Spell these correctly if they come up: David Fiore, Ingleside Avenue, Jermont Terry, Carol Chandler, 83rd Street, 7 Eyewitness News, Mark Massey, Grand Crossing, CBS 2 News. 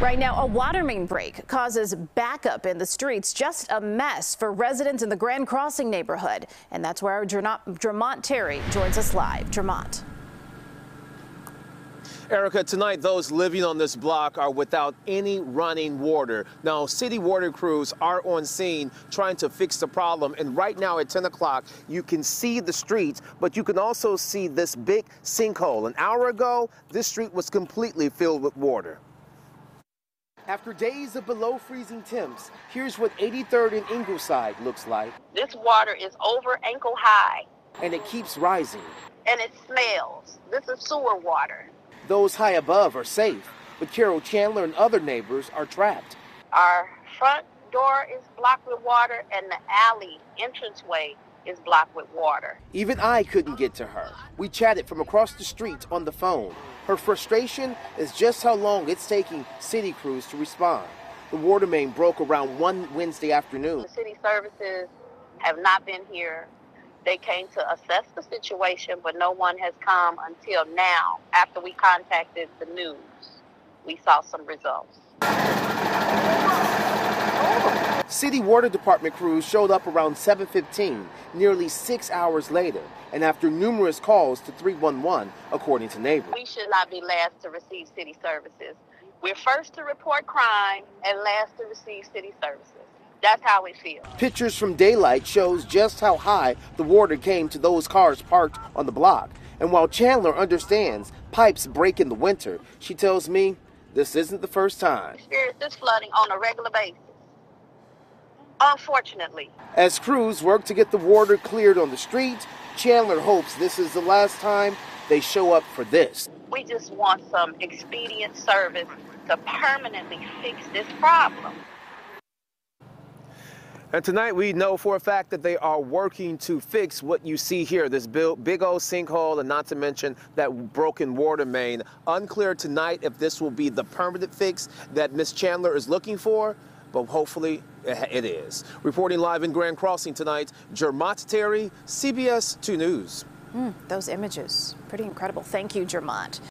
Right now, a water main break causes backup in the streets. Just a mess for residents in the Grand Crossing neighborhood. And that's where our Jermont Terry joins us live. Jermont. Erica, tonight those living on this block are without any running water. Now, city water crews are on scene trying to fix the problem. And right now at 10 o'clock, you can see the streets, but you can also see this big sinkhole. An hour ago, this street was completely filled with water. After days of below freezing temps, here's what 83rd and Ingleside looks like. This water is over ankle high. And it keeps rising. And it smells. This is sewer water. Those high above are safe, but Carol Chandler and other neighbors are trapped. Our front door is blocked with water, and the alley entranceway is blocked with water. Even I couldn't get to her. We chatted from across the street on the phone. Her frustration is just how long it's taking city crews to respond. The water main broke around 1 Wednesday afternoon. The city services have not been here. They came to assess the situation, but no one has come until now. After we contacted the news, we saw some results. City Water Department crews showed up around 7:15, nearly 6 hours later, and after numerous calls to 311, according to neighbors. We should not be last to receive city services. We're first to report crime and last to receive city services. That's how it feels. Pictures from daylight shows just how high the water came to those cars parked on the block. And while Chandler understands pipes break in the winter, she tells me this isn't the first time. We experience this flooding on a regular basis, unfortunately. As crews work to get the water cleared on the street, Chandler hopes this is the last time they show up for this. We just want some expedient service to permanently fix this problem. And tonight we know for a fact that they are working to fix what you see here, this big old sinkhole, and not to mention that broken water main. Unclear tonight if this will be the permanent fix that Ms. Chandler is looking for, but hopefully it is. Reporting live in Grand Crossing tonight, Jermont Terry, CBS 2 News. Those images, pretty incredible. Thank you, Jermont.